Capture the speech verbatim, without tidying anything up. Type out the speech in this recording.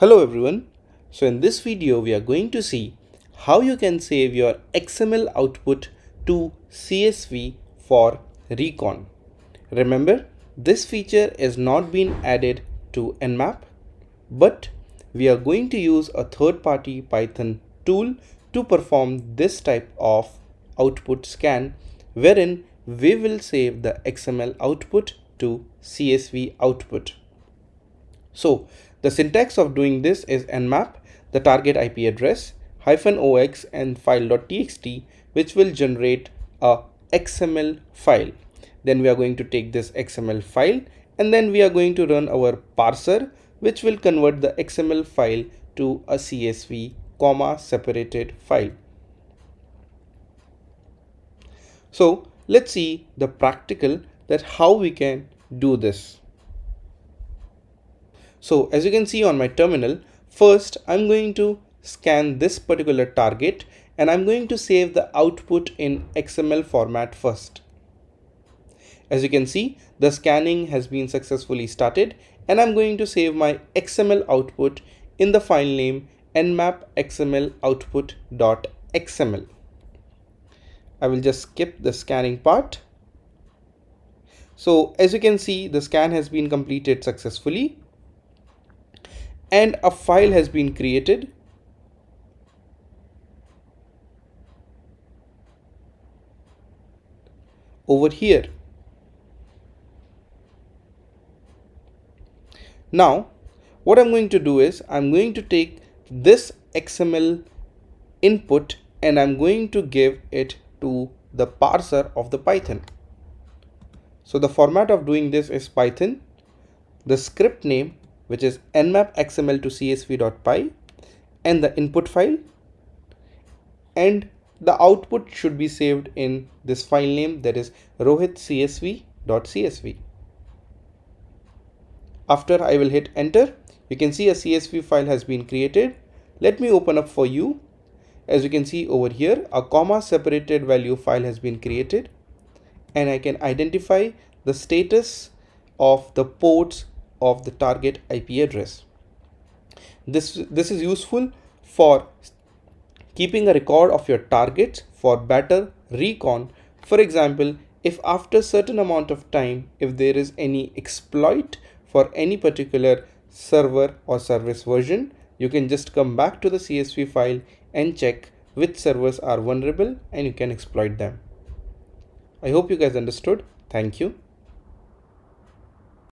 Hello everyone. So in this video we are going to see how you can save your X M L output to C S V for recon. Remember, this feature has not been added to Nmap, but we are going to use a third-party Python tool to perform this type of output scan, wherein we will save the X M L output to C S V output. So the syntax of doing this is nmap, the target I P address, hyphen ox and file.txt, which will generate a X M L file. Then we are going to take this X M L file and then we are going to run our parser, which will convert the X M L file to a C S V comma separated file. So let's see the practical that how we can do this. So as you can see on my terminal, first I'm going to scan this particular target and I'm going to save the output in X M L format first. As you can see, the scanning has been successfully started and I'm going to save my X M L output in the file name nmap xml output.xml. I will just skip the scanning part. So as you can see, the scan has been completed successfully and a file has been created. Over here. Now, what I'm going to do is I'm going to take this X M L input and I'm going to give it to the parser of the Python. So the format of doing this is Python, the script name, which is nmap xml to csv.py, and the input file, and the output should be saved in this file name, that is rohit C S V dot C S V. After I will hit enter, you can see a C S V file has been created. Let me open up for you. As you can see over here, a comma separated value file has been created and I can identify the status of the ports of the target I P address. This, this is useful for keeping a record of your targets for better recon. For example, if after a certain amount of time, if there is any exploit for any particular server or service version, you can just come back to the C S V file and check which servers are vulnerable and you can exploit them. I hope you guys understood. Thank you.